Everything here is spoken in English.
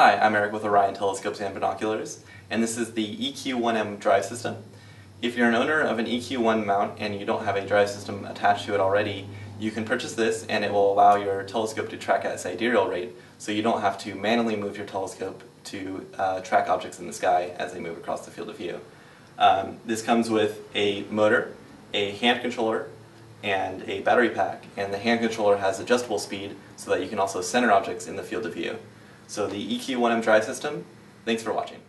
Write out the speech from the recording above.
Hi, I'm Eric with Orion Telescopes and Binoculars, and this is the EQ1M drive system. If you're an owner of an EQ1 mount and you don't have a drive system attached to it already, you can purchase this and it will allow your telescope to track at its sidereal rate, so you don't have to manually move your telescope to track objects in the sky as they move across the field of view. This comes with a motor, a hand controller, and a battery pack, and the hand controller has adjustable speed so that you can also center objects in the field of view. So the EQ1M drive system, thanks for watching.